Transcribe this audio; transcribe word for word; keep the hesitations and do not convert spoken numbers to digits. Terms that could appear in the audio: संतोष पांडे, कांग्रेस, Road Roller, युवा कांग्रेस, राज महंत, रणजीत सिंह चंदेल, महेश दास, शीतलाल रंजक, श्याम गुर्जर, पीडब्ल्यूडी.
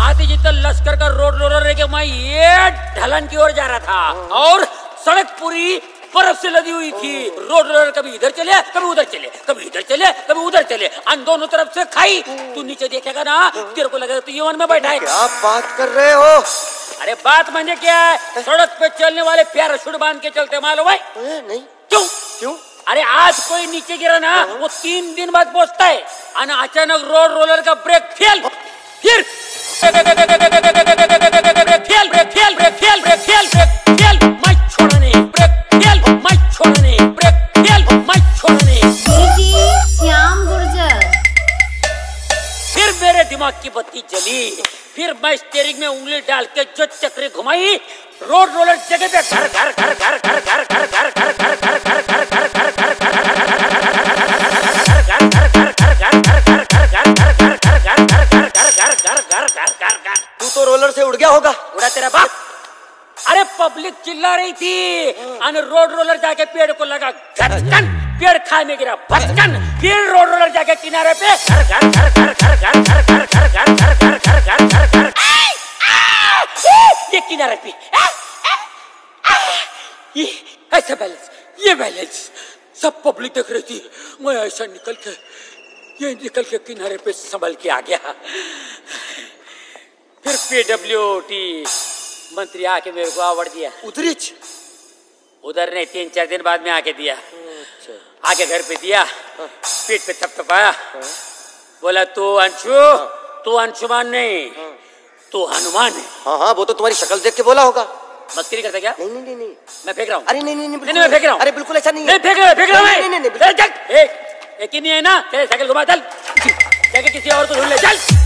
हाथी जितल लश्कर का road roller लेके मैं ये ढलन की ओर जा रहा था और सड़क पूरी बर्फ से लदी हुई थी। रोड रोलर कभी इधर चले कभी उधर चले कभी इधर चले कभी उधर चले अन दोनों तरफ से खाई। तू नीचे देखेगा ना तेरे को लगेगा तू यमन में बैठा है। क्या बात कर रहे हो? अरे बात मैंने क्या है, सड़क पे चलने वाले पैराशूट बांध के चलते मालूम है? नहीं। क्यों क्यों? अरे आज कोई नीचे गिरा ना वो तीन दिन बाद पहुंचता है और अचानक रोड रोलर का ब्रेक फेल फिर fail brake fail brake fail brake fail brake fail मैं छोड़ने ब्रेक फेल मैं छोड़ने ब्रेक फेल मैं छोड़ने जी श्याम गुर्जर। फिर मेरे दिमाग की बत्ती जली, फिर मैं स्टीयरिंग में उंगली डाल के जो चक्री घुमाई रोड रोलर जगह पे घर घर घर घर घर घर घर घर घर घर घर घर घर घर घर तू तो रोलर से उड़ गया होगा। उड़ा तेरा बाप। अरे पब्लिक चिल्ला रही थी और रोड रोलर जाके पेड़ को लगा झटकन, पेड़ खाई में गिरा भटकन, फिर रोड रोलर जाके किनारे पे घर घर घर घर घर घर घर घर घर घर घर घर घर घर घर घर ये किनारे पे ये ऐसा बैलेंस, ये बैलेंस सब पब्लिक देख रही थी। मैं ऐसा निकल के ये निकल के किनारे पे संभल के आ गया। फिर पीडब्ल्यूडी मंत्री आके मेरे को अवार्ड दिया। उधरिच उधर नहीं, तीन चार दिन बाद में आके दिया। आके घर पे दिया, पीठ पे थपथपाया, बोला तू अंशु, तू अंशुमान नहीं, तू हनुमान है। हाँ हाँ, वो तो तुम्हारी शक्ल देख के बोला होगा। मस्करी करता क्या? नहीं नहीं नहीं, मैं फेंक रहा हूँ। अरे नहीं नहीं नहीं, मैं फेंक रहा हूँ। अरे बिल्कुल ऐसा नहीं, फेंक रहा फेंक रहा हूँ। एक एक ही नहीं है ना, तेरे साइकिल घुमा, चल जाके किसी और को ढूंढ ले, चल।